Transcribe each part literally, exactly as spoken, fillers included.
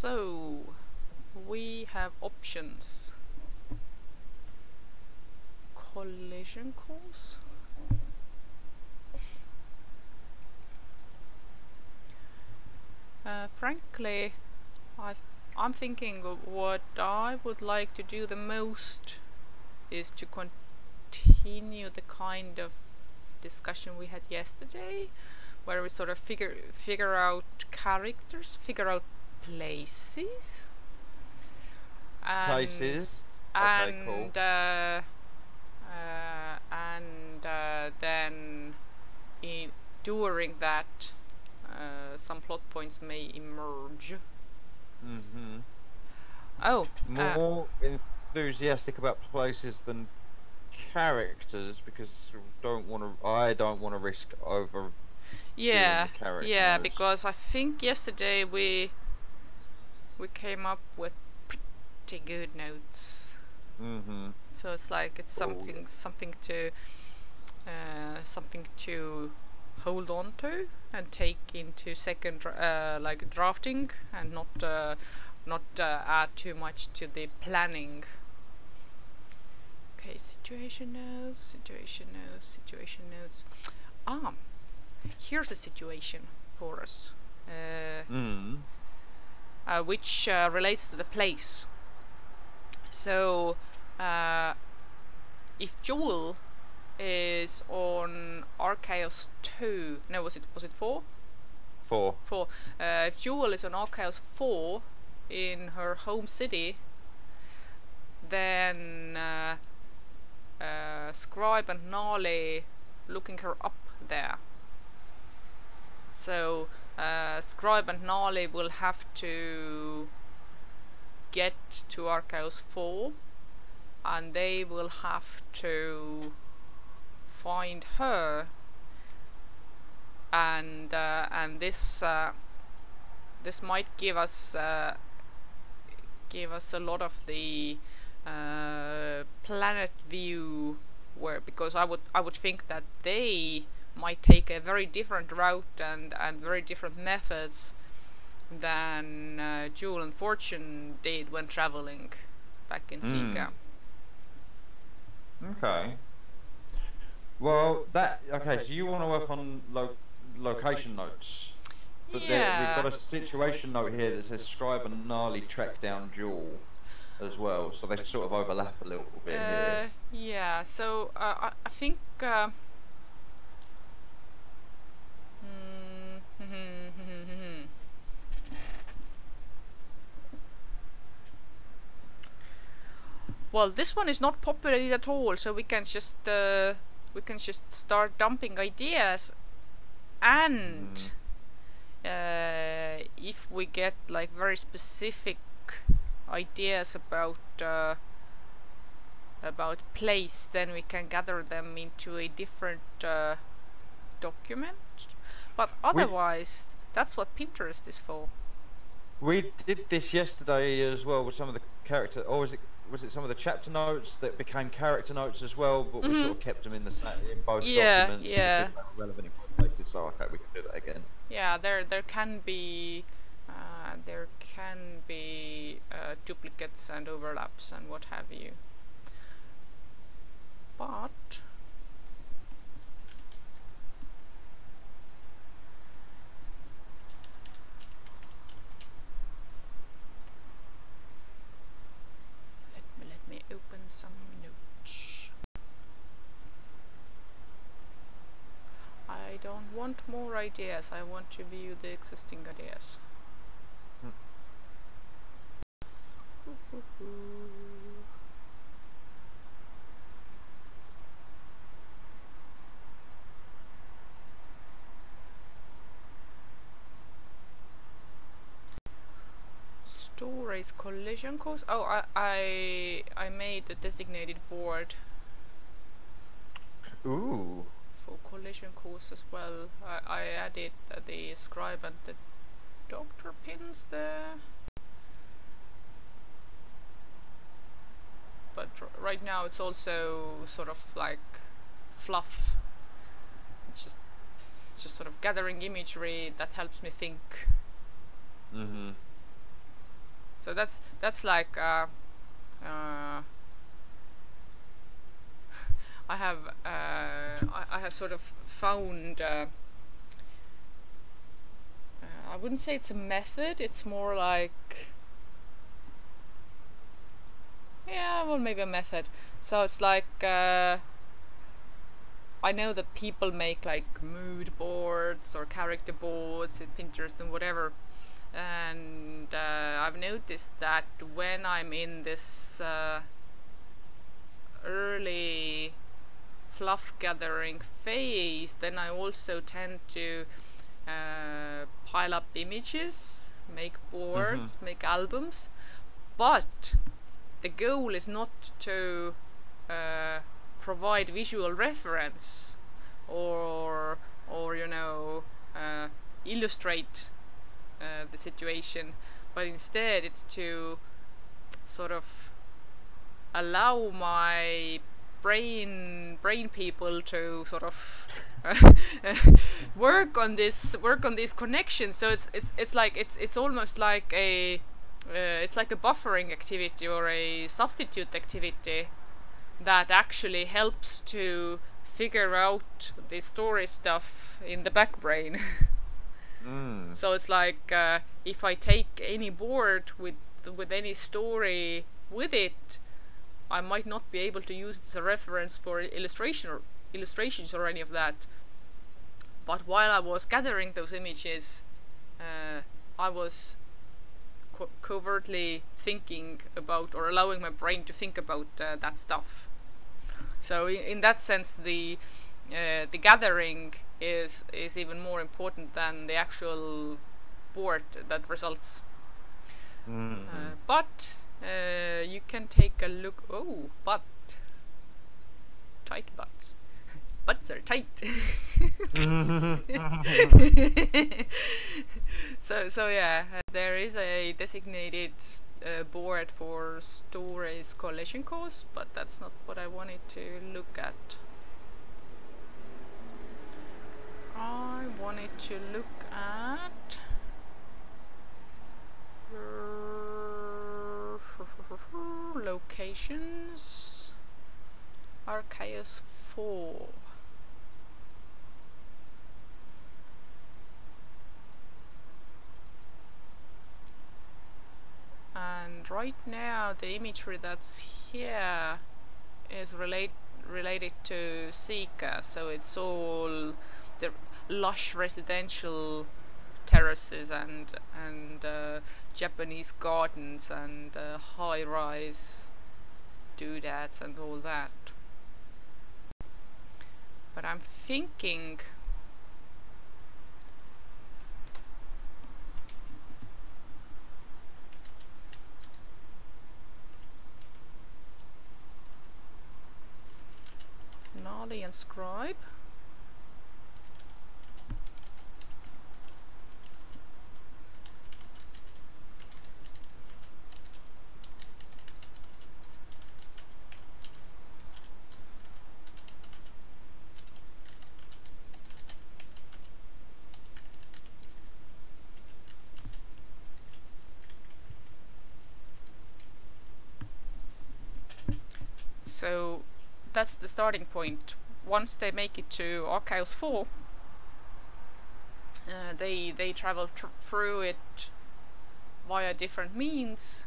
So we have options. Collision course. Uh, frankly, I've, I'm thinking of what I would like to do the most is to continue the kind of discussion we had yesterday, where we sort of figure figure out characters, figure out places, and, places, okay, and cool. uh, uh, and uh, then in, during that, uh, some plot points may emerge. Mm-hmm. Oh, more uh, enthusiastic about places than characters, because don't want to. I don't want to risk over. Yeah, yeah, because I think yesterday we we came up with pretty good notes. Mm-hmm. So it's like it's something, oh, something to uh, something to hold on to and take into second uh, like drafting, and not uh, not uh, add too much to the planning. Okay, situation notes, situation notes, situation notes. Ah, here's a situation for us, uh, mm. uh, which uh, relates to the place. So, uh, if Jewel is on Archaos two, no, was it was it four? Four. Four. Uh, if Jewel is on Archaos four in her home city, then uh, uh, Scribe and Nali looking her up there. So uh, Scribe and Nali will have to get to Archaos four, and they will have to find her, and uh, and this uh, this might give us uh, give us a lot of the uh, planet view, where because I would I would think that they might take a very different route and, and very different methods than uh, Jewel and Fortune did when traveling back in Seika. Mm. Okay. Well, that okay. So you want to work on lo location notes, but yeah, we've got a situation note here that says Scribe and Nali track down Jewel as well, so they sort of overlap a little bit uh, here. Yeah. So uh, I I think. Uh, Well, this one is not populated at all, so we can just uh, we can just start dumping ideas, and mm. uh, if we get like very specific ideas about uh, about place, then we can gather them into a different uh, document. But otherwise, we, that's what Pinterest is for. We did this yesterday as well with some of the character, or was it? Was it some of the chapter notes that became character notes as well, but mm-hmm. we sort of kept them in the same in both yeah, documents yeah. because they were relevant in both places. So okay, we can do that again. Yeah, there there can be uh, there can be uh, duplicates and overlaps and what have you. But some notes. I don't want more ideas, I want to view the existing ideas. Mm. Ooh, ooh, ooh. Stories collision course. Oh, I I I made the designated board. Ooh. For collision course as well. I I added uh, the scribe and the doctor pins there. But r right now it's also sort of like fluff. It's just just sort of gathering imagery that helps me think. Mm-hmm. So that's that's like uh, uh, I have uh, I, I have sort of found. Uh, uh, I wouldn't say it's a method. It's more like yeah, well, maybe a method. So it's like. Uh, I know that people make like mood boards or character boards in Pinterest and whatever, and uh, I've noticed that when I'm in this uh, early fluff gathering phase, then I also tend to uh, pile up images, make boards, mm-hmm. make albums, but the goal is not to uh, provide visual reference or or you know uh, illustrate uh, the situation, but instead it's to sort of allow my brain brain people to sort of work on this work on these connections. So it's it's it's like it's it's almost like a uh, it's like a buffering activity or a substitute activity that actually helps to figure out the story stuff in the back brain. mm. So it's like uh, if I take any board with with any story with it, I might not be able to use it as a reference for illustration or illustrations or any of that. But while I was gathering those images, uh, I was co covertly thinking about or allowing my brain to think about uh, that stuff. So in, in that sense, the uh, the gathering is is even more important than the actual board that results. Mm-hmm. uh, but uh, you can take a look. Oh, but tight butts. Butts are tight. so so yeah, uh, there is a designated uh, board for Stories Collision Course, but that's not what I wanted to look at. I wanted to look at locations. Archaos four. And right now the imagery that's here is relate related to Seika, so it's all the lush residential terraces and and uh, Japanese gardens and uh, high-rise doodads and all that. But I'm thinking. Nali and Scribe. So that's the starting point. Once they make it to Archaos four, uh, they they travel tr through it via different means,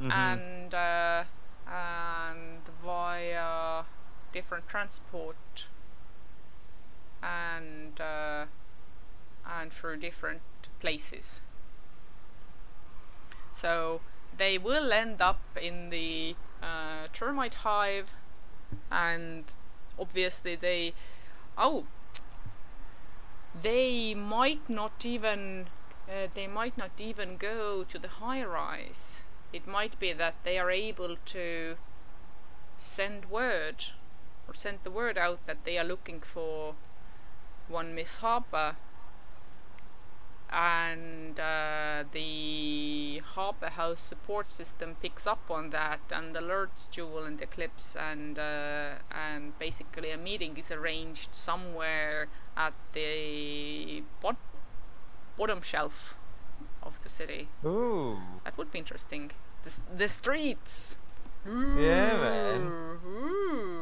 mm-hmm. and uh, and via different transport, and uh, and through different places. So they will end up in the uh, termite hive. And obviously they oh they might not even uh, they might not even go to the high rise. It might be that they are able to send word or send the word out that they are looking for one Miss Harper, and uh, the Harper House support system picks up on that and alerts Jewel and Eclipse, and uh, and basically a meeting is arranged somewhere at the bot bottom shelf of the city. Ooh. That would be interesting. The, the streets! Ooh. Yeah, man. Ooh. Ooh.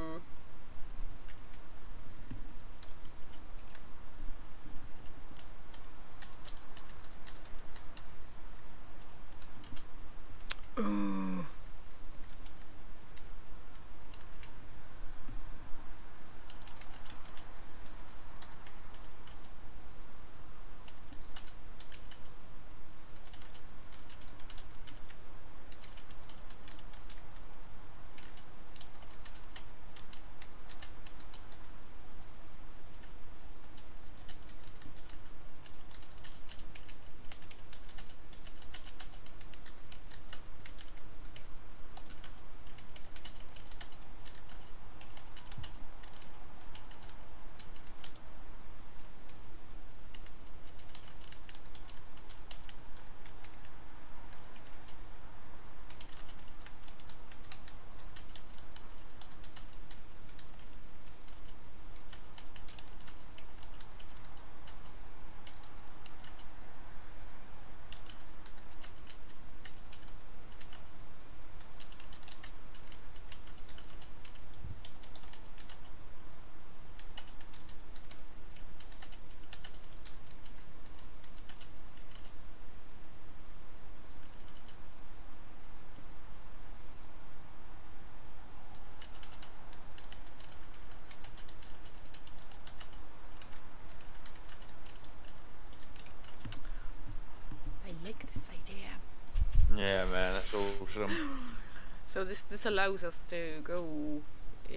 Yeah, man, that's awesome. So this this allows us to go uh,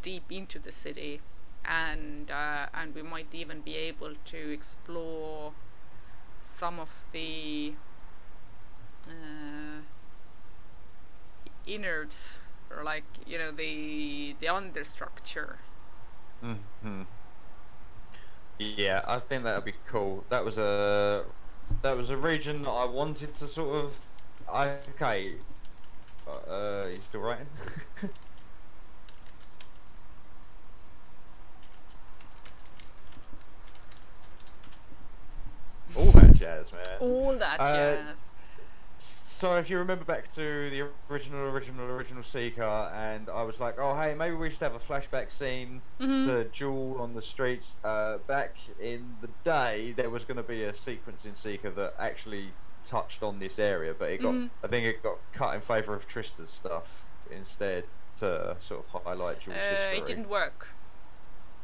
deep into the city, and uh, and we might even be able to explore some of the uh, innards, or like you know the the understructure. Mm-hmm. Yeah, I think that would be cool. That was a. That was a region that I wanted to sort of. I, okay. Uh, are you still writing? All that jazz, man. All that uh, jazz. So, if you remember back to the original, original, original Seika, and I was like, oh, hey, maybe we should have a flashback scene mm-hmm. to Jewel on the streets. Uh, back in the day, there was going to be a sequence in Seika that actually touched on this area, but it got, mm-hmm. I think it got cut in favour of Trista's stuff instead to sort of highlight Jewel's uh, history. It didn't work.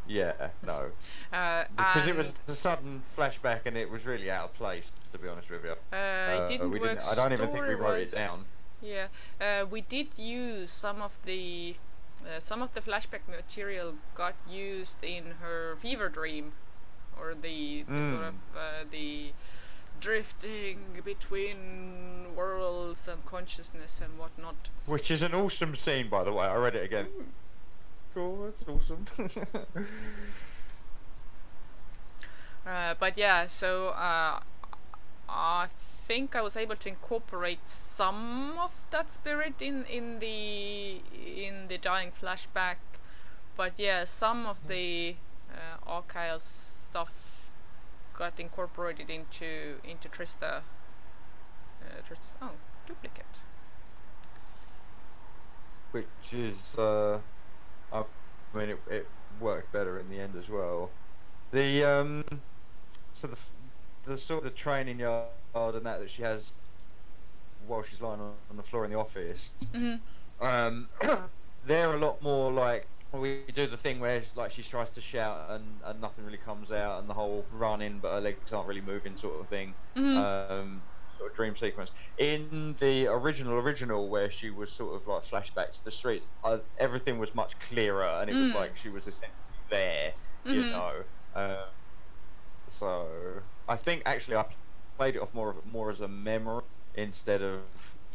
Yeah, no. Uh, because it was a sudden flashback and it was really out of place, to be honest with you. Uh, it didn't uh, we work didn't, I don't even think we wrote it down. Yeah, uh, we did use some of the uh, some of the flashback material got used in her fever dream, or the, the mm. sort of uh, the drifting between worlds and consciousness and whatnot. Which is an awesome scene, by the way. I read it again. Mm. Cool, that's awesome. uh, but yeah, so uh, I think I was able to incorporate some of that spirit in in the in the dying flashback. But yeah, some of the uh, Archaos stuff got incorporated into into Trista. Uh, Trista's own duplicate, which is. Uh I mean, it, it worked better in the end as well. The um, so the the sort of the training yard and that that she has while she's lying on, on the floor in the office. Mm-hmm. Um, they're a lot more like we do the thing where like she tries to shout and, and nothing really comes out, and the whole run in but her legs aren't really moving sort of thing. Mm-hmm. Um, sort of dream sequence in the original original where she was sort of like flashback to the streets. Uh, everything was much clearer, and it mm. was like she was essentially there, mm-hmm. you know. Um, so I think actually I played it off more of more as a memory instead of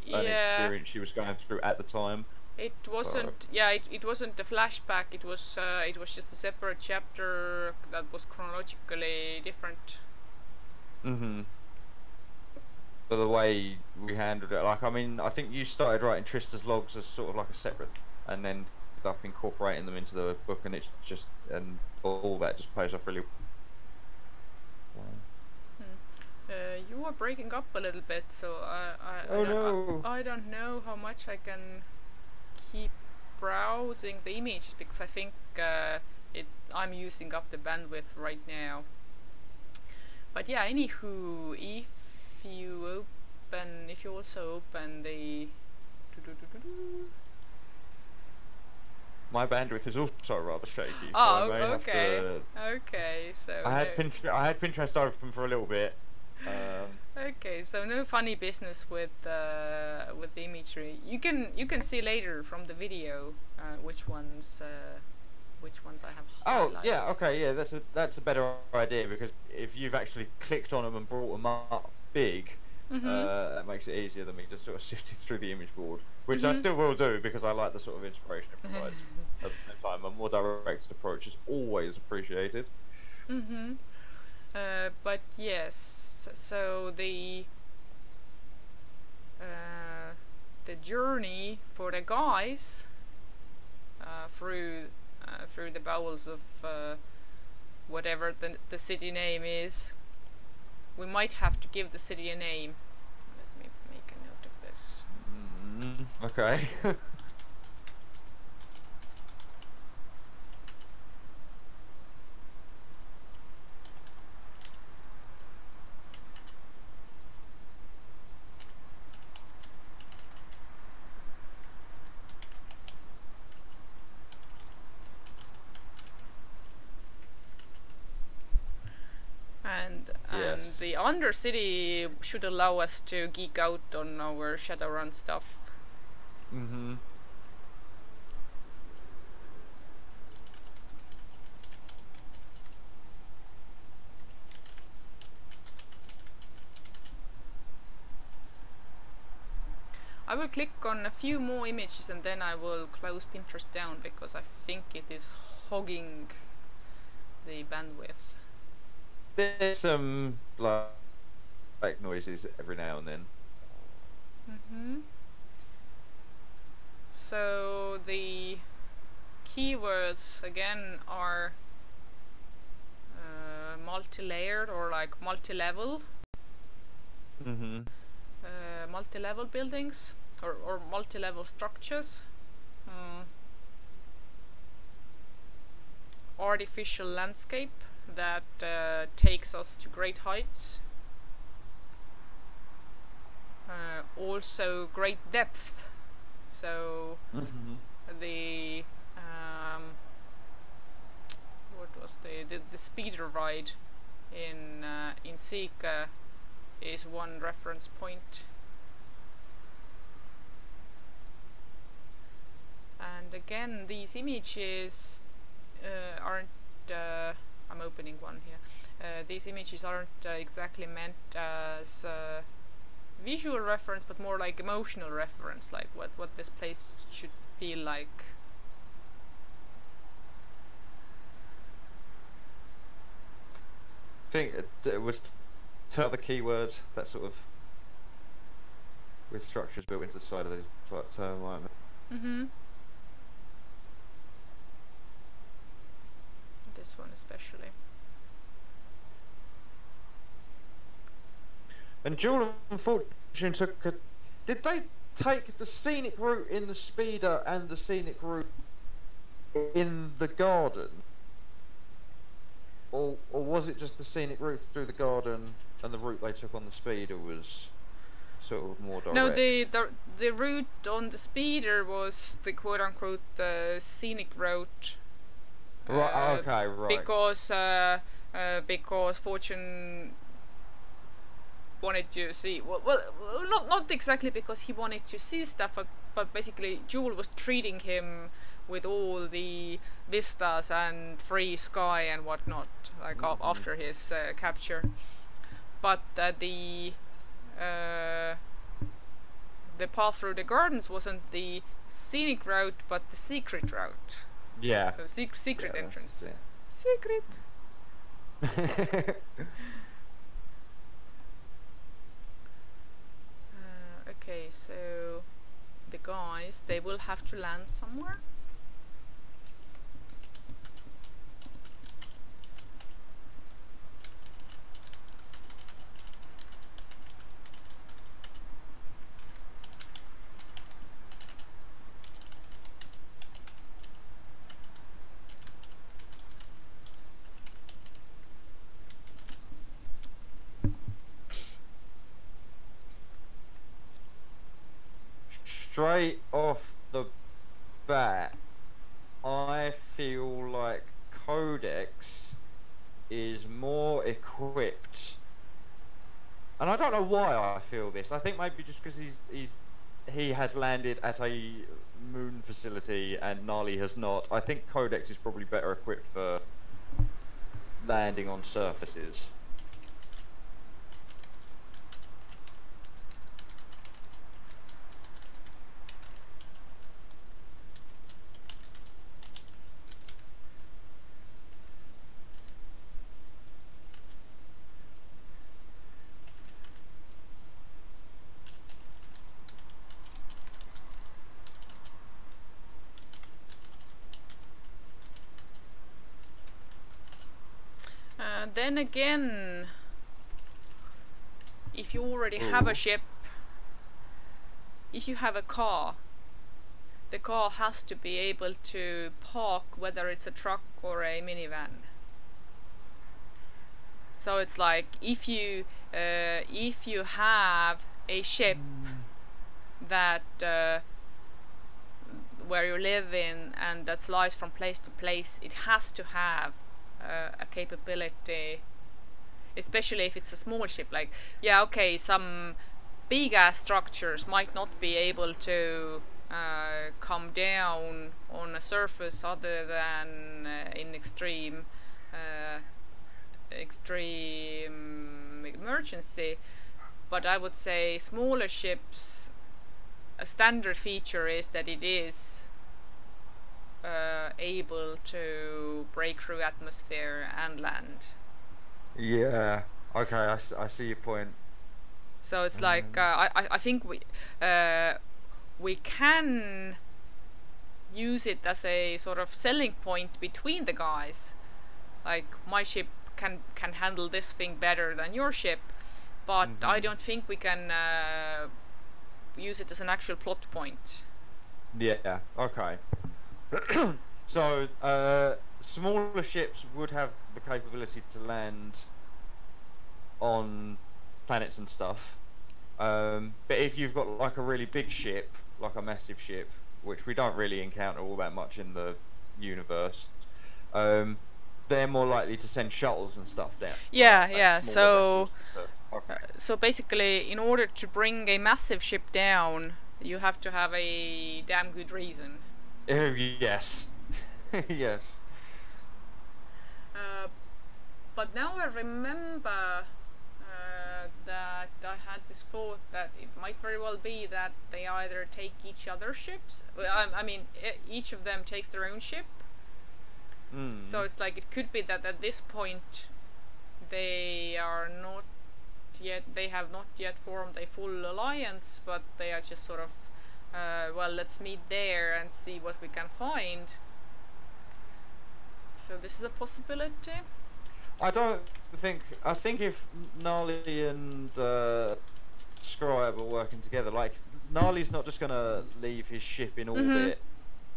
yeah. an experience she was going through at the time. It wasn't, so. yeah, it, it wasn't a flashback. It was uh, it was just a separate chapter that was chronologically different. Mm-hmm. But the way we handled it, like I mean, I think you started writing Trista's logs as sort of like a separate, and then ended up incorporating them into the book, and it's just and all that just plays off really well. Hmm. Uh, you are breaking up a little bit, so I I, oh I, don't, no. I, I don't know how much I can keep browsing the images, because I think uh, it I'm using up the bandwidth right now. But yeah, anywho, if you open, if you also open the... My bandwidth is also rather shaky. Oh, so I may okay. Have to, okay, so I had no. Pinterest, I had Pinterest open for a little bit. Um, okay, so no funny business with uh, with the imagery. You can you can see later from the video uh, which ones uh, which ones I have highlighted. Oh yeah, okay, yeah, that's a that's a better idea, because if you've actually clicked on them and brought them up big. Mm-hmm. uh, that makes it easier than me just sort of shifting through the image board, which mm-hmm. I still will do, because I like the sort of inspiration it provides. At the same time, a more direct approach is always appreciated. Mm-hmm. Uh, but yes, so the uh, the journey for the guys uh, through uh, through the bowels of uh, whatever the the city name is. We might have to give the city a name. Let me make a note of this. Mm, okay. Undercity should allow us to geek out on our Shadowrun stuff. Mm-hmm. I will click on a few more images and then I will close Pinterest down, because I think it is hogging the bandwidth. There's some like, like noises every now and then. Mm-hmm. So the keywords again are uh, multi-layered, or like multi-level. Mm-hmm. Uh, multi-level buildings or, or multi-level structures. Mm. Artificial landscape that uh, takes us to great heights, uh, also great depths, so mm-hmm. the um, what was the, the the speeder ride in uh, in Seika is one reference point. And again, these images uh, aren't uh, I'm opening one here. Uh, these images aren't uh, exactly meant as uh, visual reference, but more like emotional reference, like what, what this place should feel like. I think it, it was to the keywords that sort of with structures built into the side of these like term like mm-hmm. This one especially. And Jewel and Fortune took a... Did they take the scenic route in the speeder and the scenic route in the garden? Or, or was it just the scenic route through the garden and the route they took on the speeder was sort of more direct? No, the, the, the route on the speeder was the quote-unquote uh, scenic route. Right, okay, right. Because uh, uh, because Fortune wanted to see well, well, not not exactly because he wanted to see stuff, but but basically Jewel was treating him with all the vistas and free sky and whatnot, like mm-hmm. after his uh, capture. But uh, the uh, the path through the gardens wasn't the scenic route, but the secret route. Yeah. So sec secret yeah, entrance. Yeah. Secret. uh, okay, so the guys, they will have to land somewhere. straight off the bat, I feel like Codex is more equipped, and I don't know why I feel this. I think maybe just because he's he's he has landed at a moon facility and Nali has not. I think Codex is probably better equipped for landing on surfaces. Then again, if you already have a ship, if you have a car, the car has to be able to park, whether it's a truck or a minivan. So it's like, if you uh, if you have a ship that uh, where you live in and that flies from place to place, it has to have Uh, a capability, especially if it's a small ship. Like, yeah, okay, some big ass structures might not be able to uh, come down on a surface other than uh, in extreme uh, extreme emergency, but I would say smaller ships, a standard feature is that it is Uh, able to break through atmosphere and land. Yeah, okay, I, s I see your point. So it's mm. like, uh, I, I think we uh, we can use it as a sort of selling point between the guys. Like, my ship can, can handle this thing better than your ship, but mm-hmm. I don't think we can uh, use it as an actual plot point. Yeah, okay. So, uh, smaller ships would have the capability to land on planets and stuff, um, but if you've got like a really big ship, like a massive ship, which we don't really encounter all that much in the universe, um, they're more likely to send shuttles and stuff down. Yeah, like, yeah, so okay. uh, so basically, in order to bring a massive ship down, you have to have a damn good reason. Oh, yes. Yes. Uh, but now I remember uh, that I had this thought that it might very well be that they either take each other's ships, well, I, I mean, each of them takes their own ship. Mm. So it's like, it could be that at this point they are not yet, they have not yet formed a full alliance, but they are just sort of Uh, well, let's meet there and see what we can find. So this is a possibility. I don't think. I think if Nali and uh, Scribe are working together, like, Nali's not just gonna leave his ship in mm-hmm. orbit,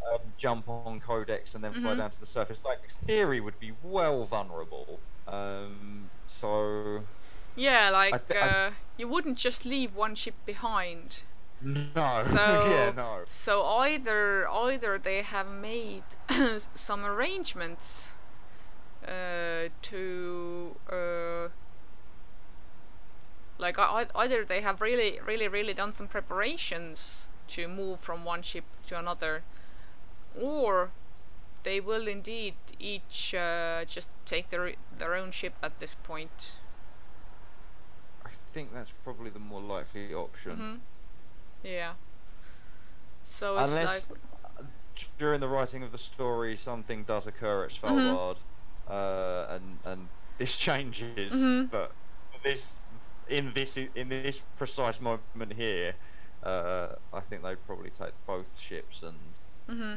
um, jump on Codex, and then mm-hmm. fly down to the surface. Like, theory would be well vulnerable. Um, so. Yeah, like I th uh, I you wouldn't just leave one ship behind. No. So, yeah, no. So either either they have made some arrangements uh, to uh, like I either they have really really really done some preparations to move from one ship to another, or they will indeed each uh, just take their their own ship at this point. I think that's probably the more likely option. Mm-hmm. Yeah. So it's Unless, like uh, during the writing of the story, something does occur at Svalbard, mm-hmm. uh, and and this changes. Mm-hmm. But this, in this, in this precise moment here, uh, I think they'd probably take both ships and mm-hmm.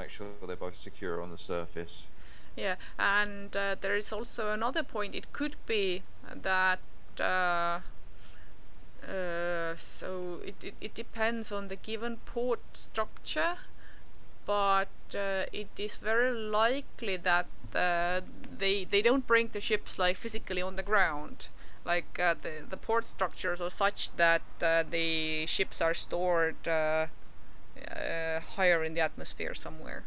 make sure they're both secure on the surface. Yeah, and uh, there is also another point. It could be that. Uh, Uh, so it, it, it depends on the given port structure, but uh, it is very likely that uh, they they don't bring the ships like physically on the ground, like uh, the, the port structures are such that uh, the ships are stored uh, uh, higher in the atmosphere somewhere.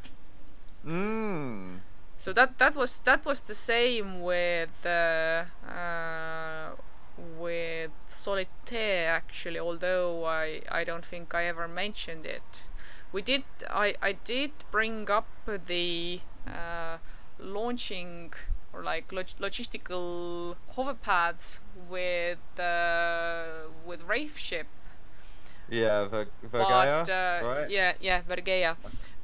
Mm. So that that was that was the same with uh, uh, with Solitaire, actually, although I I don't think I ever mentioned it. We did I I did bring up the uh, launching or like log logistical hoverpads with uh, with Wraith ship. Yeah, Ver Vergea, but, uh, right? Yeah, yeah, Vergea,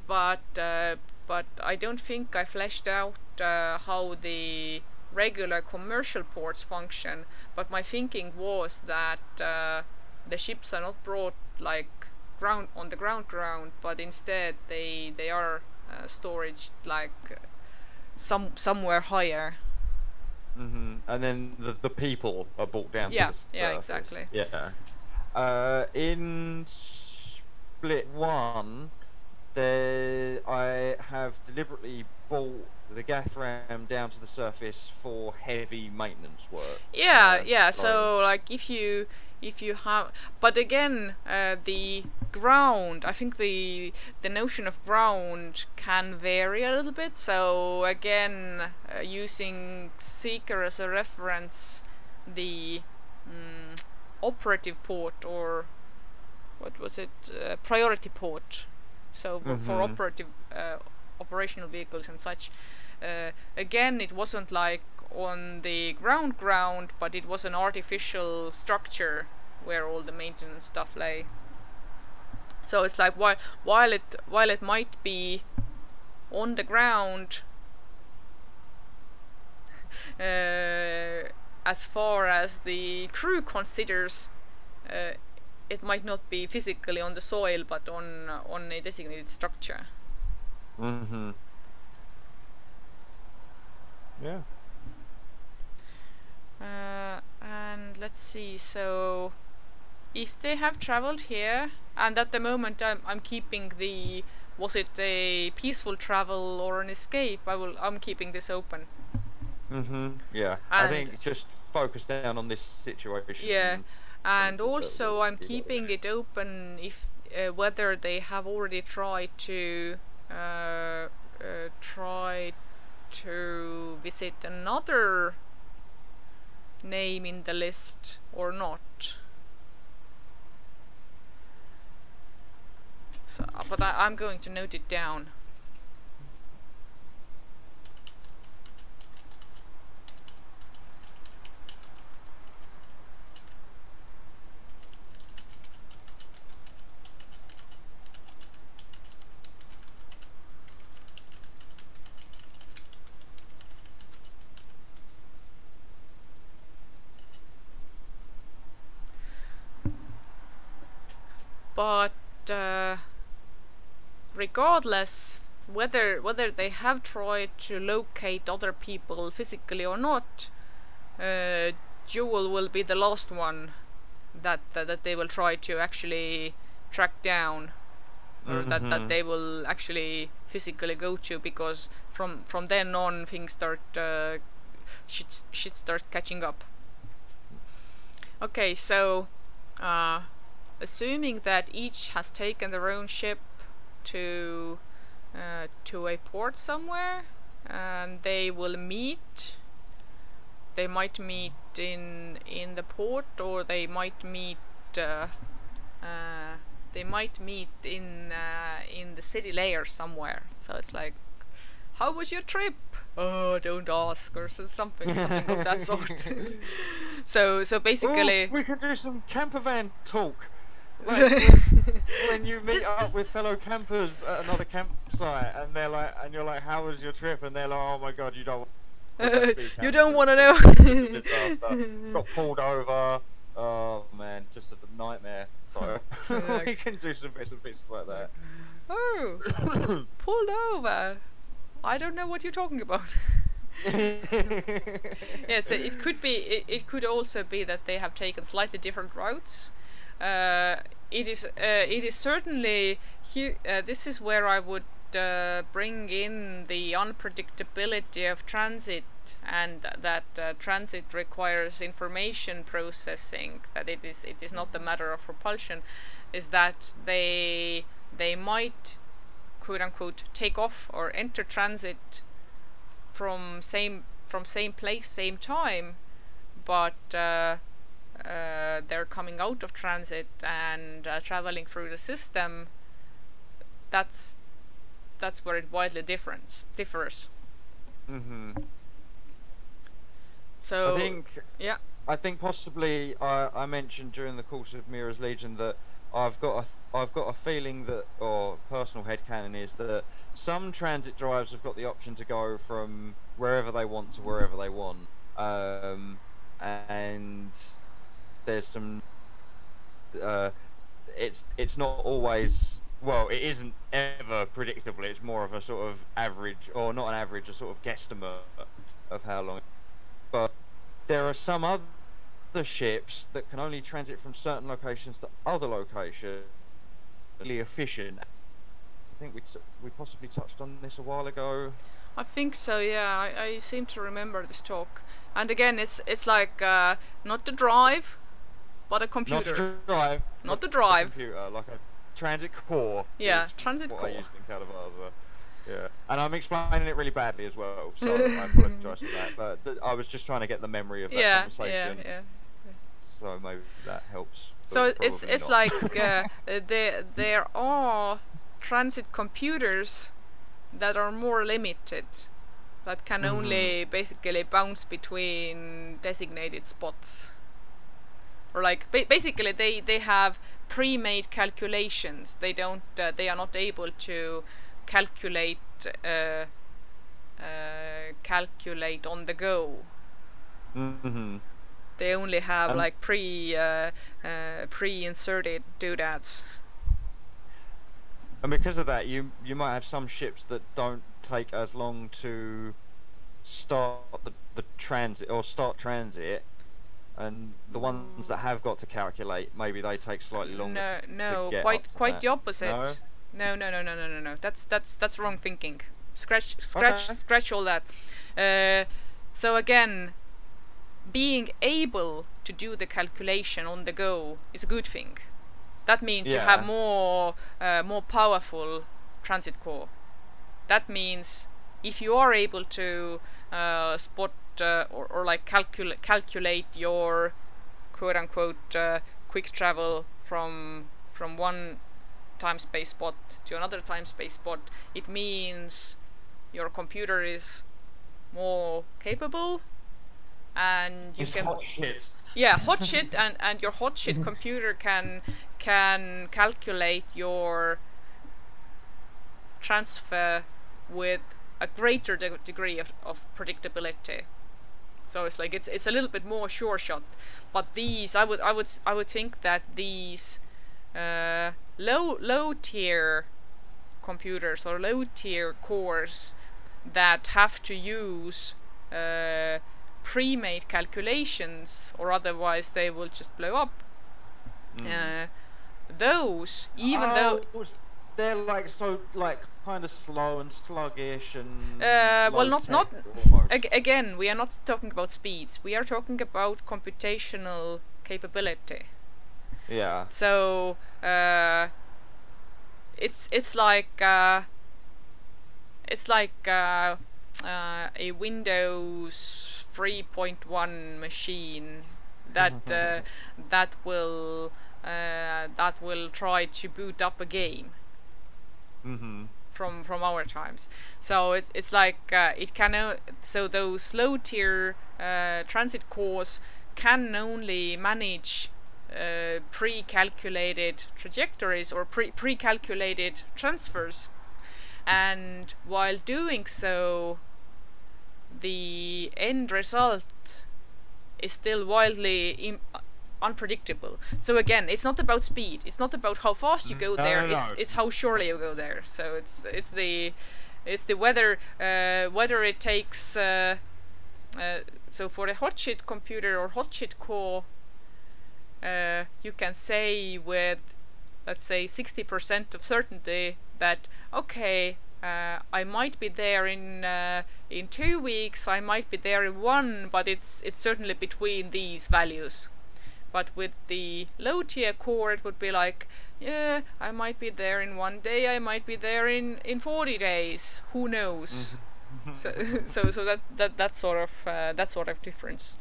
but. Uh, But I don't think I fleshed out uh, how the regular commercial ports function. But my thinking was that uh, the ships are not brought like ground on the ground ground, but instead they they are uh, storage like some somewhere higher. Mm-hmm. And then the the people are brought down. Yeah, to the yeah, surface. Exactly. Yeah. Uh, in Split One. There, I have deliberately brought the Gathram down to the surface for heavy maintenance work. Yeah, uh, yeah. So, like, if you if you have, but again, uh, the ground. I think the the notion of ground can vary a little bit. So again, uh, using Seika as a reference, the um, operative port or what was it? Uh, priority port. So mm-hmm. for operative, uh, operational vehicles and such, uh, again, it wasn't like on the ground ground, but it was an artificial structure where all the maintenance stuff lay. So it's like while while it while it might be on the ground, uh, as far as the crew considers. Uh, It might not be physically on the soil, but on uh, on a designated structure. Mm-hmm. Yeah. Uh, and let's see. So, if they have traveled here, and at the moment I'm I'm keeping the was it a peaceful travel or an escape? I will I'm keeping this open. Mm-hmm. Yeah. And I think just focus down on this situation. Yeah. And also, I'm keeping it open if uh, whether they have already tried to uh, uh, try to visit another name in the list or not. So, but I, I'm going to note it down. But uh, regardless whether whether they have tried to locate other people physically or not, uh, Jewel will be the last one that that, that they will try to actually track down, or mm-hmm. that that they will actually physically go to, because from from then on things start uh, shit shit starts catching up. Okay, so. Uh, Assuming that each has taken their own ship to uh, to a port somewhere, and they will meet. They might meet in in the port, or they might meet. Uh, uh, they might meet in uh, in the city layer somewhere. So it's like, how was your trip? Oh, don't ask, or something, something of that sort. so so basically, ooh, we can do some campervan talk. Like, when you meet up with fellow campers at another campsite, and they're like, and you're like, "How was your trip?" And they're like, "Oh my god, you don't, uh, you don't want to know." Got pulled over. Oh man, just a nightmare. So we can do some bits and pieces like that. Oh, pulled over. I don't know what you're talking about. Yes, it could be. It, it could also be that they have taken slightly different routes. Uh, it is uh, it is certainly here. Uh, this is where I would uh, bring in the unpredictability of transit transit, and that uh, transit requires information processing, that it is it is not a matter of propulsion, is that they they might quote-unquote take off or enter transit from same from same place, same time, but uh, uh, they're coming out of transit and uh, traveling through the system. That's that's where it widely difference differs. Mm-hmm. So I think yeah, I think possibly I I mentioned during the course of Mira's Legion that I've got a th I've got a feeling that, or personal headcanon is that some transit drives have got the option to go from wherever they want to wherever they want, um, and there's some. Uh, it's it's not always. Well, it isn't ever predictable. It's more of a sort of average, or not an average, a sort of guesstimate of how long. But there are some other ships that can only transit from certain locations to other locations. Really efficient. I think we we possibly touched on this a while ago. I think so. Yeah, I, I seem to remember this talk. And again, it's it's like uh, not the drive, but a computer. Not the drive. Not the drive. A computer, like a transit core. Yeah, transit core. I used in Calabar, yeah, and I'm explaining it really badly as well, so I apologise for that. But th I was just trying to get the memory of that yeah, conversation. Yeah, yeah, yeah. So maybe that helps. So it's it's not. like uh, there there are transit computers that are more limited, that can mm-hmm. only basically bounce between designated spots, or like ba basically they they have pre-made calculations. They don't. Uh, they are not able to calculate uh, uh, calculate on the go. Mm-hmm. They only have um, like pre uh, uh, pre-inserted doodads. And because of that, you you might have some ships that don't take as long to start the, the transit or start transit. And the ones that have got to calculate, maybe they take slightly longer. No, to, no, to get quite, quite that. the opposite. No? no, no, no, no, no, no, no. That's that's that's wrong thinking. Scratch, scratch, okay. scratch all that. Uh, so again, being able to do the calculation on the go is a good thing. That means yeah. you have more, uh, more powerful transit core. That means if you are able to uh, spot. Uh, or, or like calculate calculate your quote unquote uh, quick travel from from one time space spot to another time space spot, it means your computer is more capable, and you it's can hot shit. yeah hot shit and and your hot shit computer can can calculate your transfer with a greater de degree of, of predictability. So it's like it's it's a little bit more sure shot, but these I would I would I would think that these uh, low low tier computers or low tier cores that have to use uh, pre-made calculations, or otherwise they will just blow up. Mm. Uh, those even oh, though they're like so like kind of slow and sluggish and. Uh, well, not not ag again. We are not talking about speeds. We are talking about computational capability. Yeah. So uh, it's it's like uh, it's like uh, uh, a Windows three point one machine that uh, that will uh, that will try to boot up a game. Mm-hmm. From from our times, so it's it's like uh, it can o so those low tier uh, transit cores can only manage uh, pre-calculated trajectories or pre pre-calculated transfers, and while doing so, the end result is still wildly im unpredictable. So again, it's not about speed. It's not about how fast you go there. No, no. It's it's how surely you go there. So it's it's the it's the whether uh, whether it takes uh, uh, so for a hot shit computer or hot shit core, uh, you can say with let's say sixty percent of certainty that okay, Uh, I might be there in uh, in two weeks. I might be there in one, but it's it's certainly between these values. But with the low tier core, it would be like, yeah, I might be there in one day. I might be there in in forty days. Who knows? so so so that that that sort of uh, that sort of difference.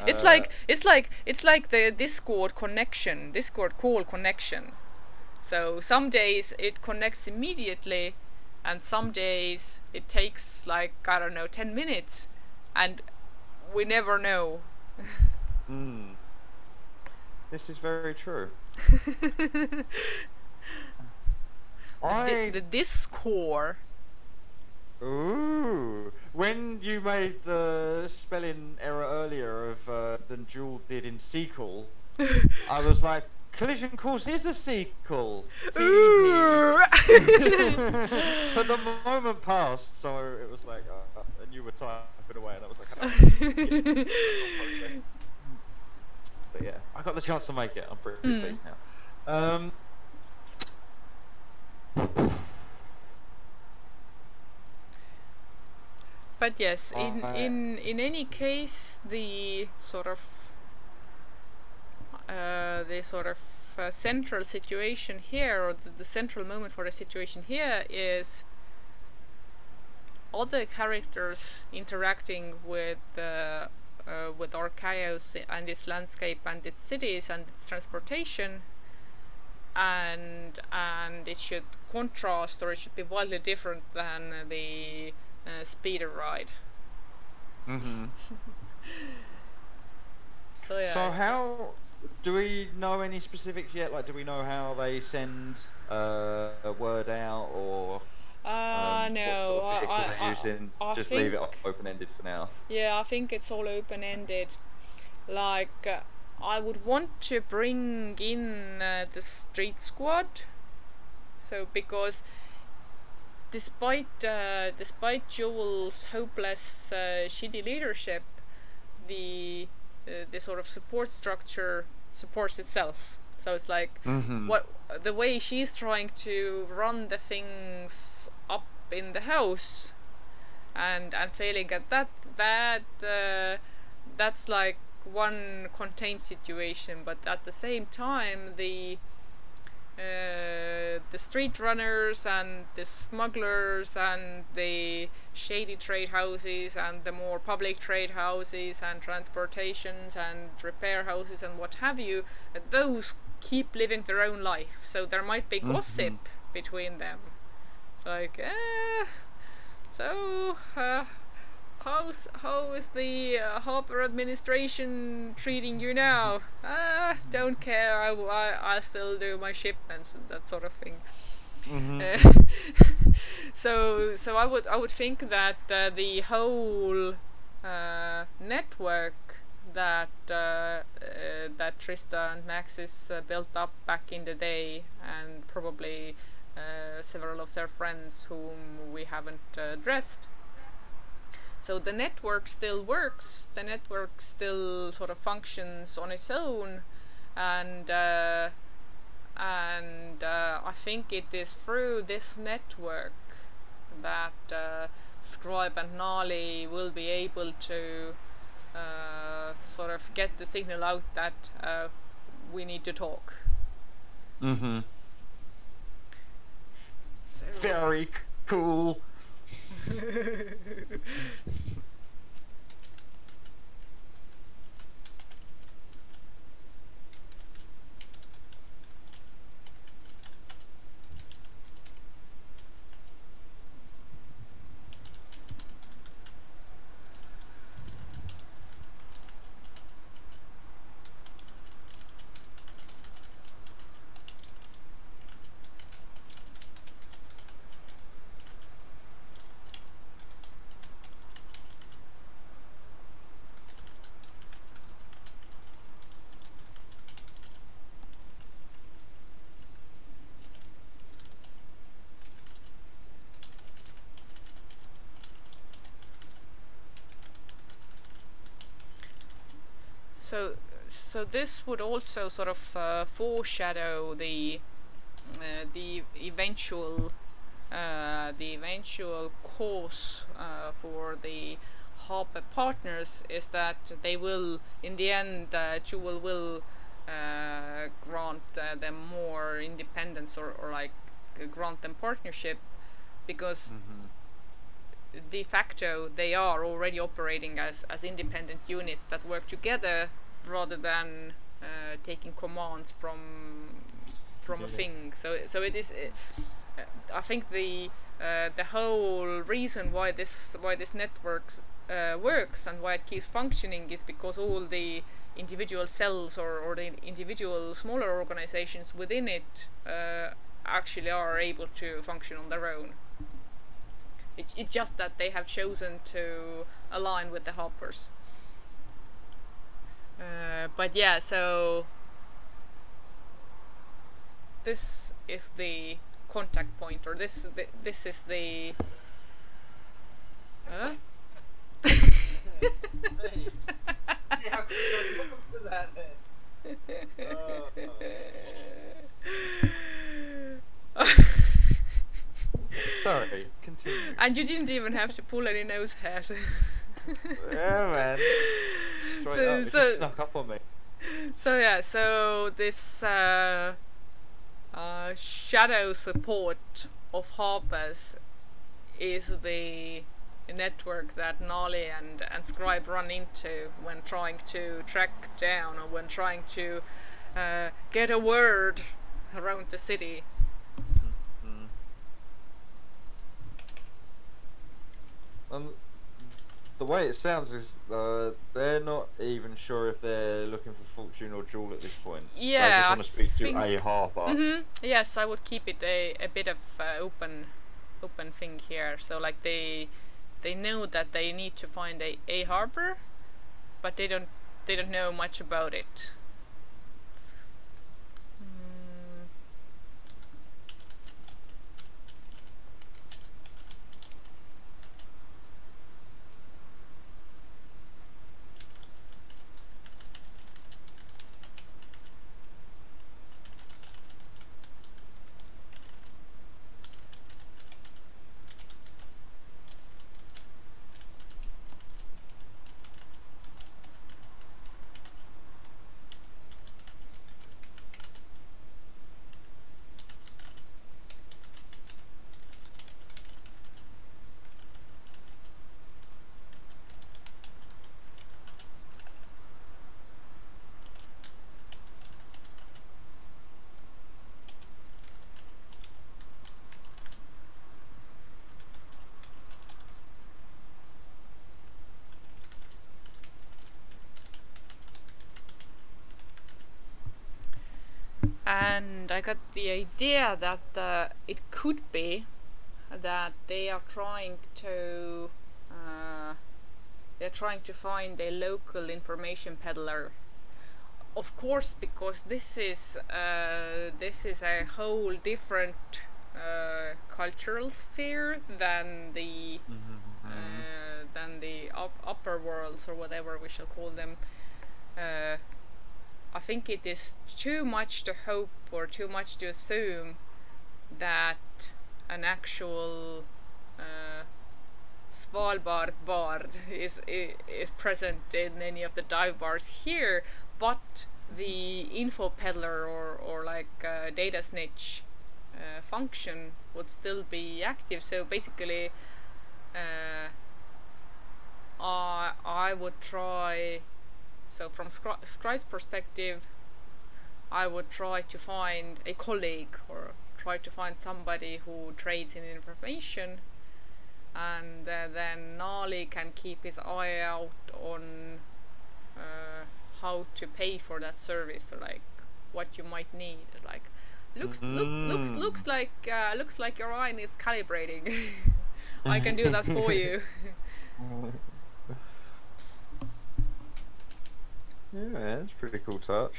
Uh, it's like it's like it's like the Discord connection, Discord call connection. So some days it connects immediately, and some days it takes like, I don't know, ten minutes, and we never know. mm. This is very true. I... The, the Discord. Ooh! When you made the spelling error earlier of uh, than Jewel did in sequel, I was like, Collision Course is a sequel. Ooh. But the moment passed, so it was like, uh, and you were typing away, and I was like, oh, yeah. But yeah, I got the chance to make it. I'm pretty mm. pleased now. Um. But yes, oh, in I in in any case, the sort of. Uh, the sort of uh, central situation here, or the, the central moment for the situation here, is other characters interacting with uh, uh, with Archaos and its landscape and its cities and its transportation, and and it should contrast, or it should be wildly different than the uh, speeder ride. Mm-hmm. So yeah. So how? Do we know any specifics yet? Like, do we know how they send uh, a word out, or uh, um, no, what sort of vehicle they're using? I Just leave it open-ended for now. Yeah, I think it's all open-ended. Like, uh, I would want to bring in uh, the street squad. So, because despite uh, despite Jewel's hopeless, uh, shitty leadership, the Uh, the sort of support structure supports itself. So it's like, mm-hmm. what the way she's trying to run the things up in the house, and and failing at that, that uh, that's like one contained situation. But at the same time, the uh, the street runners and the smugglers and the shady trade houses and the more public trade houses and transportations and repair houses and what have you, those keep living their own life, so there might be mm-hmm. gossip between them. It's like, eh, so uh, how's, how is the uh, Harper administration treating you now? Ah, don't care, I, I, I still do my shipments and that sort of thing. Mm-hmm. uh, so, so I would I would think that uh, the whole uh, network that uh, uh, that Trista and Maxis uh, built up back in the day, and probably uh, several of their friends whom we haven't uh, addressed. So the network still works. The network still sort of functions on its own, and. Uh, And uh, I think it is through this network that uh, Scribe and Nali will be able to uh, sort of get the signal out that uh, we need to talk. Mm-hmm. So very cool. So, so this would also sort of uh, foreshadow the uh, the eventual uh, the eventual course uh, for the Harper partners is that they will, in the end, uh, Jewel will uh, grant uh, them more independence, or, or like uh, grant them partnership, because mm-hmm. de facto they are already operating as, as independent units that work together rather than uh, taking commands from from yeah, a thing. Yeah. So so it is. Uh, I think the uh, the whole reason why this why this networks. Uh, works and why it keeps functioning is because all the individual cells or, or the individual smaller organizations within it uh, actually are able to function on their own. It, it's just that they have chosen to align with the Harpers. Uh, but yeah, so this is the contact point, or this the, this is the. Huh? Sorry, continue. And you didn't even have to pull any nose hairs. Yeah, man. Straight so, up. It so, just snuck up on me. So yeah, so this uh, uh, shadow support of Harper's is the network that Nali and, and Scribe run into when trying to track down, or when trying to uh, get a word around the city. Mm-hmm. Um, the way it sounds is uh, they're not even sure if they're looking for Fortune or Jewel at this point. Yeah, I just want to speak to a Harper. Mm-hmm. Yes, I would keep it a, a bit of uh, open open thing here. So like they They know that they need to find a, a Harper, but they don't they don't know much about it. Mm. And I got the idea that uh, it could be that they are trying to uh, they're trying to find a local information peddler. Of course, because this is uh, this is a whole different uh, cultural sphere than the mm-hmm. uh, than the up upper worlds, or whatever we shall call them. Uh, I think it is too much to hope, or too much to assume, that an actual uh, Svalbard bard is is present in any of the dive bars here. But the info peddler, or or like uh, data snitch uh, function would still be active. So basically, uh, I I would try. So from Scri- Scribe's perspective, I would try to find a colleague, or try to find somebody who trades in information, and uh, then Nali can keep his eye out on uh, how to pay for that service, or like what you might need. Like looks mm-hmm. look, looks looks like uh, looks like your eye needs calibrating. I can do that for you. Yeah, it's a pretty cool touch.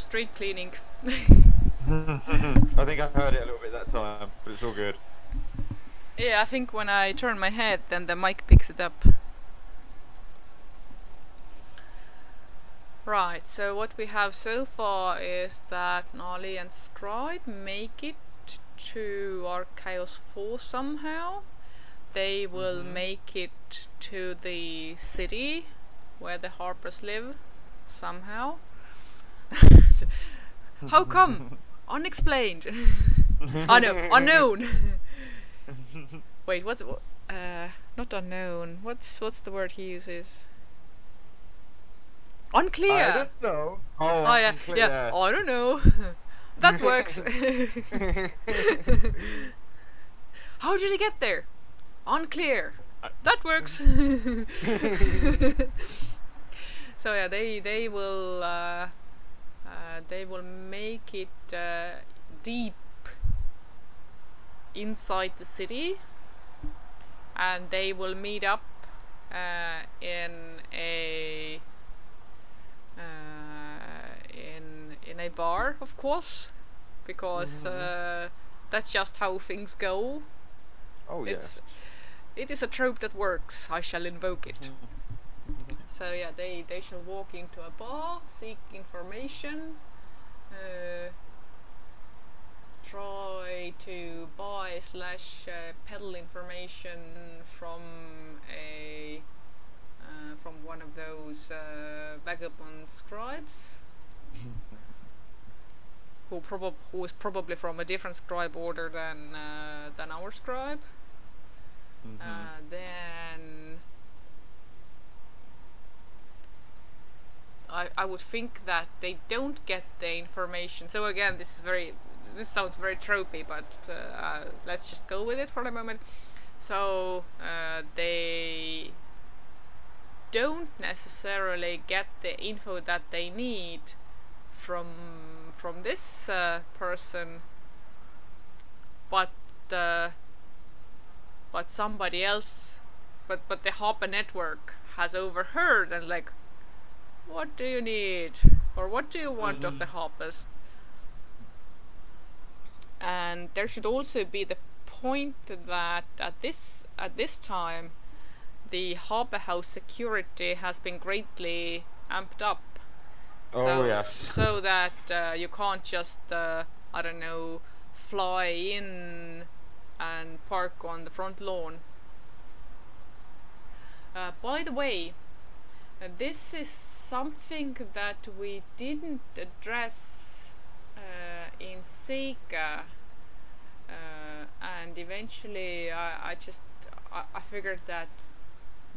street cleaning. I think I heard it a little bit that time, but it's all good. Yeah, I think when I turn my head, then the mic picks it up. Right, so what we have so far is that Nali and Scribe make it to Archaos four somehow. They will mm-hmm. make it to the city where the Harpers live somehow. How come? Unexplained. Unknown. Unknown. Wait, what's uh not unknown? What's what's the word he uses? Unclear. I don't know. Oh, oh yeah, unclear. Yeah. I don't know. That works. How did he get there? Unclear. That works. So yeah, they they will uh, uh, they will make it uh, deep inside the city, and they will meet up uh, in a uh, in in a bar, of course, because uh, that's just how things go. Oh yeah. It's, It is a trope that works. I shall invoke it. So yeah, they they shall walk into a bar, seek information, uh, try to buy slash uh, peddle information from a uh, from one of those uh, vagabond scribes, who probably who is probably from a different scribe order than uh, than our scribe. Mm-hmm. Uh, then I I would think that they don't get the information. So again, this is very this sounds very tropey, but uh, uh, let's just go with it for the moment. So uh, they don't necessarily get the info that they need from from this uh, person, but. Uh, But somebody else, but but the Harper network has overheard and like, what do you need, or what do you want mm-hmm. of the Harpers? And there should also be the point that at this at this time, the Harper House security has been greatly amped up. Oh so, yeah. So that uh, you can't just uh, I don't know fly in and park on the front lawn. Uh, by the way, uh, this is something that we didn't address uh, in Seika, uh, and eventually I, I just I, I figured that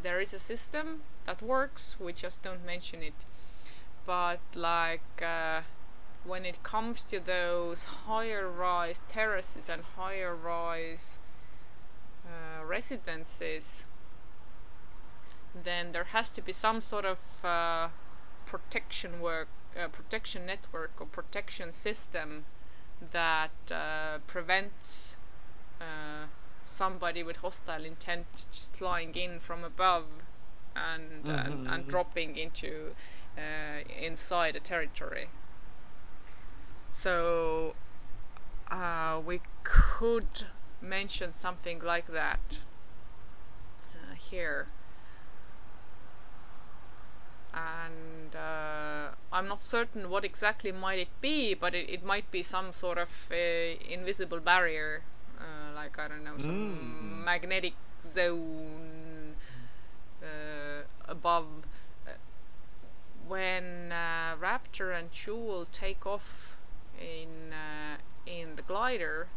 there is a system that works, we just don't mention it. But like uh, when it comes to those higher-rise terraces and higher-rise uh, residences, then there has to be some sort of uh, protection work, uh, protection network or protection system that uh, prevents uh, somebody with hostile intent just flying in from above and mm-hmm. and, and dropping into uh, inside a territory. So uh, we could mention something like that uh, here, and uh, I'm not certain what exactly might it be, but it, it might be some sort of uh, invisible barrier, uh, like I don't know, some mm. magnetic zone uh, above. When uh, Raptor and Jewel take off in uh, in the glider,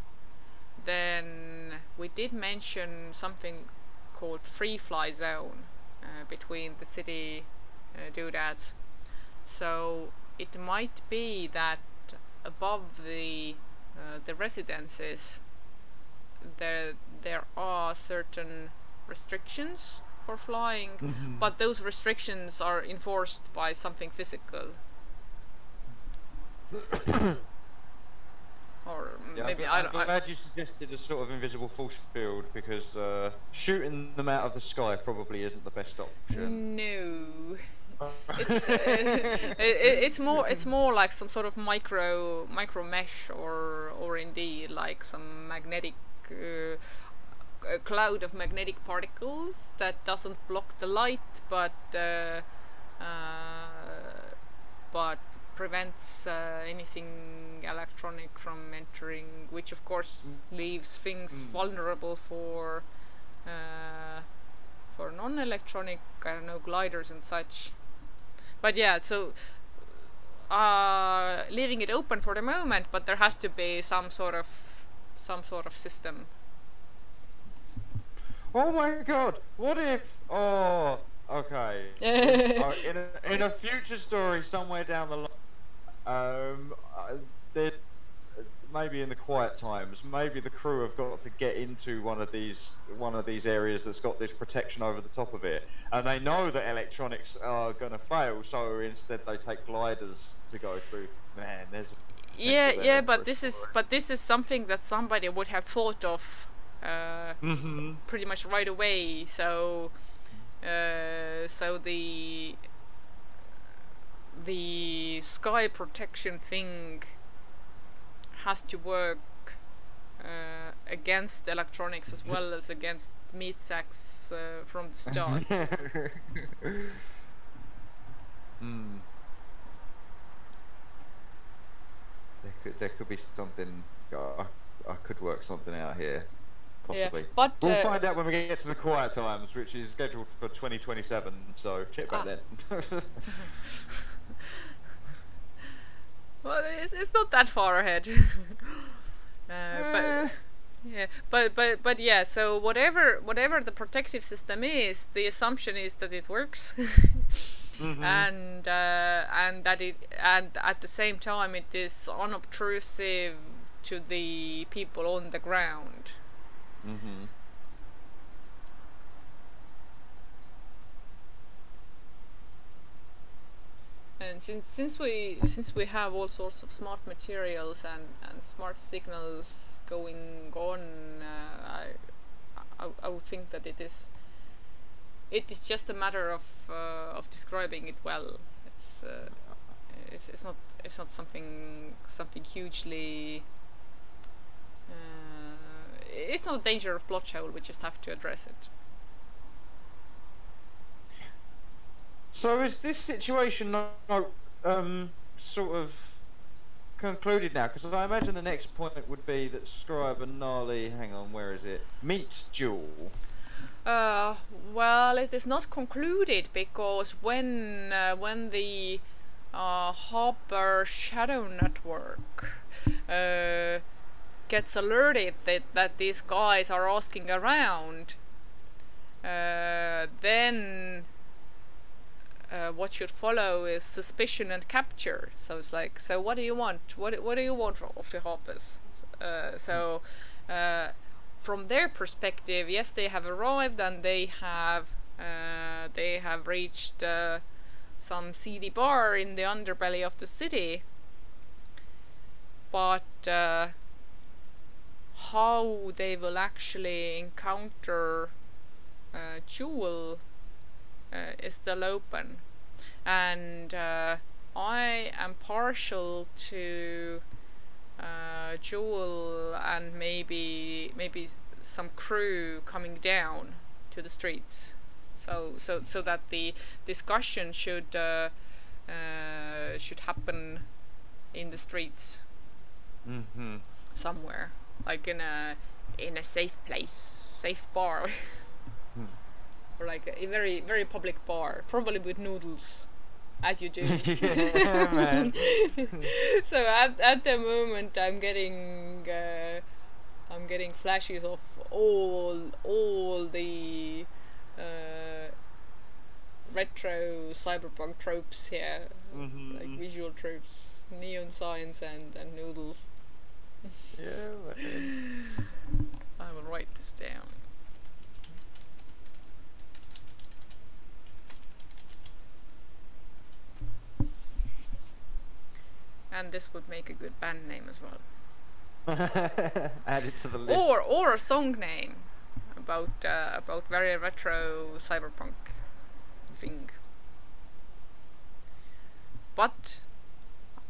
then we did mention something called free fly zone uh, between the city uh, doodads. So it might be that above the uh, the residences there there are certain restrictions for flying, mm-hmm. but those restrictions are enforced by something physical. Or yeah, maybe I'm, I don't. I'm glad I, you suggested a sort of invisible force field, because uh, shooting them out of the sky probably isn't the best option. No, It's uh, it, it's more it's more like some sort of micro micro mesh or or indeed like some magnetic uh, a cloud of magnetic particles that doesn't block the light but uh, uh, but prevents uh, anything electronic from entering, which of course mm. leaves things mm. vulnerable for uh, for non-electronic, I don't know, gliders and such. But yeah, so uh, leaving it open for the moment, but there has to be some sort of some sort of system. Oh my god, what if... Oh, okay. oh, in, a, in a future story somewhere down the line, um, uh, maybe in the quiet times, maybe the crew have got to get into one of these one of these areas that's got this protection over the top of it, and they know that electronics are going to fail, so instead they take gliders to go through. Man, there's... A yeah, yeah, but this is but this is something that somebody would have thought of Uh, mm-hmm. pretty much right away, so uh, so the the sky protection thing has to work uh, against electronics as well as against meat sacks uh, from the start. mm. There could there could be something. Oh, I, I could work something out here. Possibly. Yeah, but we'll uh, find out when we get to the quiet times, which is scheduled for twenty twenty-seven, so check back ah. then. Well, it's, it's not that far ahead. uh, eh. But yeah, but but but yeah, so whatever whatever the protective system is, the assumption is that it works. mm-hmm. And uh, and that it and at the same time it is unobtrusive to the people on the ground. Mm-hmm. And since since we since we have all sorts of smart materials and, and smart signals going on, uh, I, I I would think that it is it is just a matter of uh, of describing it well. It's uh, it's it's not it's not something something hugely. Uh, It's not a danger of plot hole, we just have to address it. So is this situation not, um, sort of concluded now? Because I imagine the next point would be that Scribe and Nali, hang on, where is it? Meet Jewel. Uh, well, it is not concluded, because when, uh, when the uh, Harper Shadow Network uh, gets alerted that, that these guys are asking around, uh, then uh, what should follow is suspicion and capture. So it's like, so what do you want? What what do you want of the Hoppers? Uh, so uh, from their perspective, yes, they have arrived and they have uh, they have reached uh, some seedy bar in the underbelly of the city, but. Uh, How they will actually encounter uh, Jewel uh, is still open, and uh, I am partial to uh, Jewel and maybe maybe some crew coming down to the streets, so so so that the discussion should uh, uh, should happen in the streets mm-hmm. somewhere. Like in a in a safe place, safe bar, hmm. or like a very very public bar, probably with noodles, as you do. Yeah, man. So at at the moment, I'm getting uh, I'm getting flashes of all all the uh, retro cyberpunk tropes here, mm-hmm. like visual tropes, neon signs, and and noodles. Yeah, I will write this down. And this would make a good band name as well. Add it to the list. Or or a song name about uh, about very retro cyberpunk thing. but,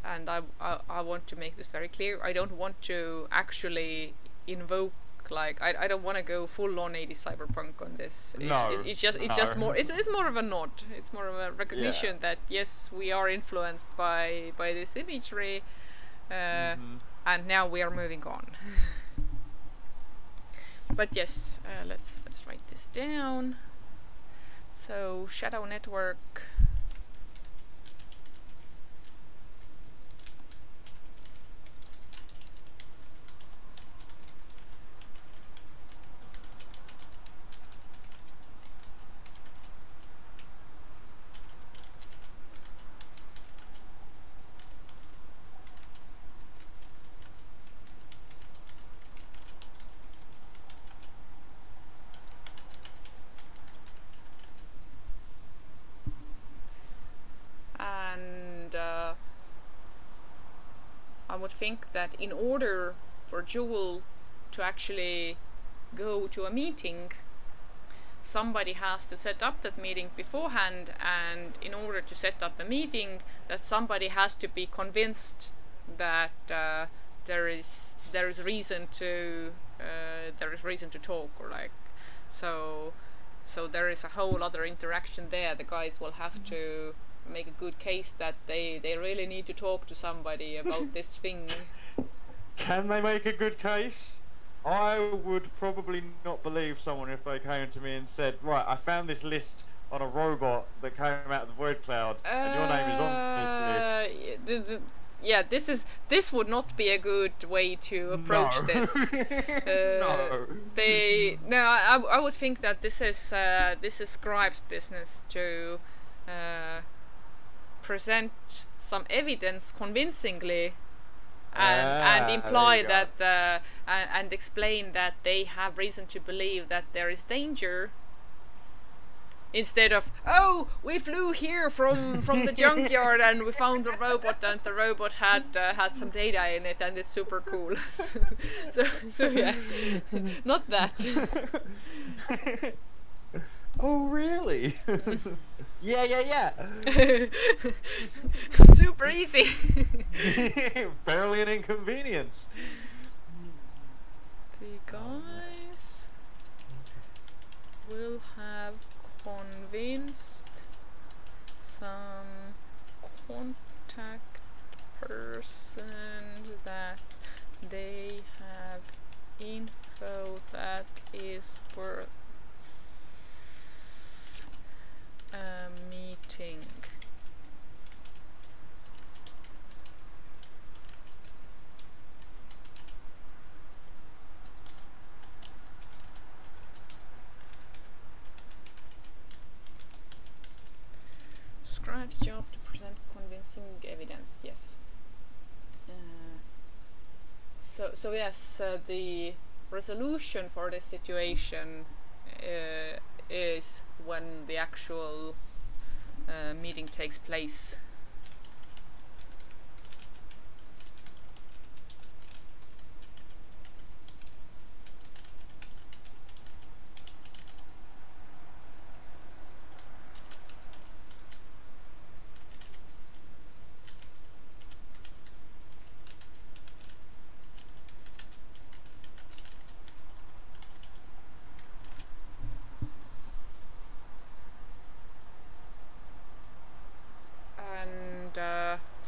and I, I, I want to make this very clear, I don't want to actually invoke, like, I, I don't want to go full on eighty cyberpunk on this. It's, no, it's, it's just it's no. just more it's, it's more of a nod. It's more of a recognition yeah. that yes, we are influenced by by this imagery, uh, mm-hmm. and now we are moving on. But yes, uh, let's let's write this down. So shadow network. Would think that in order for Jewel to actually go to a meeting, somebody has to set up that meeting beforehand, and in order to set up a meeting, that somebody has to be convinced that uh, there is there is reason to uh, there is reason to talk, or like so so there is a whole other interaction there. The guys will have mm-hmm. to make a good case that they they really need to talk to somebody about this thing. Can they make a good case? I would probably not believe someone if they came to me and said, right, I found this list on a robot that came out of the void cloud, uh, and your name is on this list. Th th yeah, this is this would not be a good way to approach no. this. uh, no. They no, I I would think that this is uh, this is Scribe's business to uh, present some evidence convincingly, and, ah, and imply that uh, and, and explain that they have reason to believe that there is danger, instead of, oh, we flew here from from the junkyard and we found a robot and the robot had uh, had some data in it and it's super cool. so, so yeah, not that. Oh really? Yeah, yeah, yeah. Super easy. Barely an inconvenience. The guys will have convinced some contact person that they have info that is worth a meeting. Scribe's job to present convincing evidence. Yes. Uh, so so yes, uh, the resolution for this situation uh, is when the actual uh, meeting takes place.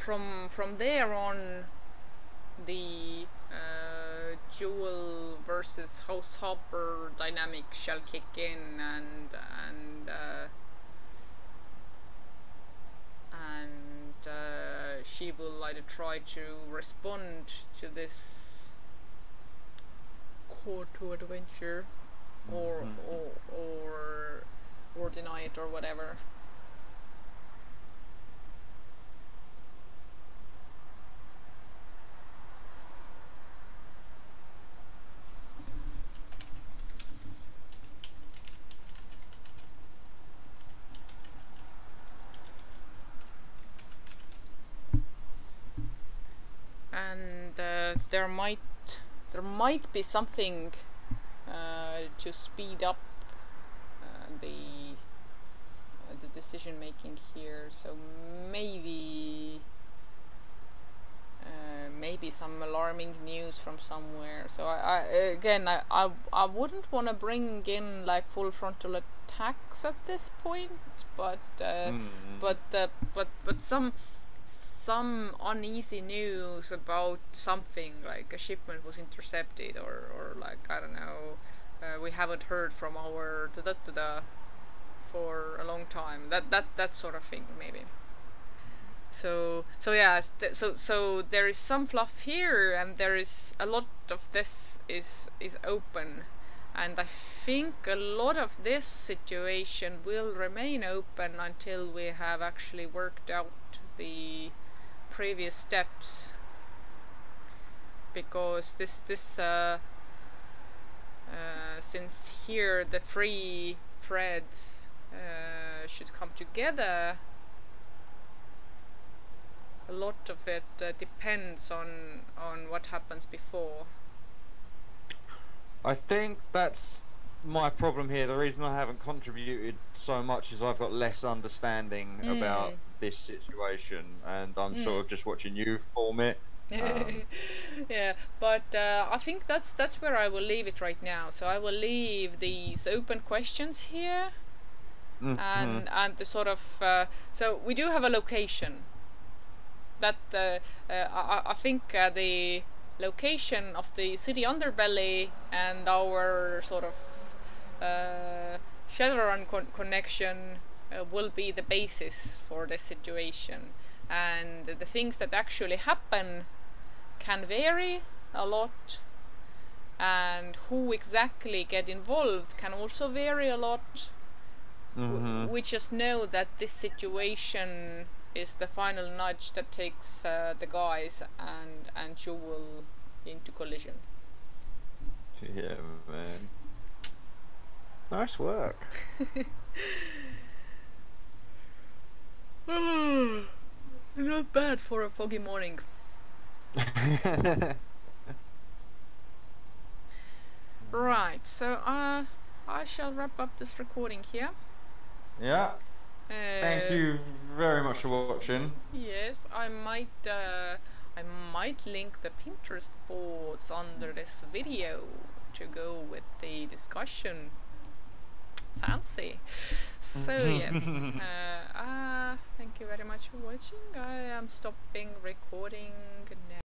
From from there on, the uh, Jewel versus House Harper dynamic shall kick in, and and uh, and uh, she will either try to respond to this call to adventure, or mm-hmm. or or or deny it, or whatever. There might there might be something uh, to speed up uh, the uh, the decision making here, so maybe uh, maybe some alarming news from somewhere. So I, I again I, I, I wouldn't want to bring in like full frontal attacks at this point, but uh, mm. but uh, but but some some uneasy news about something, like a shipment was intercepted, or or like I don't know, uh, we haven't heard from our da da da da for a long time, that that that sort of thing maybe. So so yeah, so so there is some fluff here, and there is a lot of this is is open, and I think a lot of this situation will remain open until we have actually worked out the previous steps, because this this uh, uh, since here the three threads uh, should come together, a lot of it uh, depends on on what happens before. I think that's my problem here. The reason I haven't contributed so much is I've got less understanding mm. about this situation, and I'm mm. sort of just watching you form it. Um. Yeah, but uh, I think that's that's where I will leave it right now. So I will leave these open questions here, mm-hmm. and and the sort of uh, so we do have a location. That uh, uh, I I think uh, the location of the city underbelly and our sort of uh, Shadowrun con connection. Uh, will be the basis for this situation, and the things that actually happen can vary a lot, and who exactly get involved can also vary a lot. Mm-hmm. We just know that this situation is the final nudge that takes uh, the guys and and Jewel into collision. Yeah, man. Nice work. Oh, not bad for a foggy morning. Right, so uh, I shall wrap up this recording here. Yeah. Uh, Thank you very much for watching. Yes, I might, uh, I might link the Pinterest boards under this video to go with the discussion. Fancy. So yes, uh, uh, thank you very much for watching. I am stopping recording now.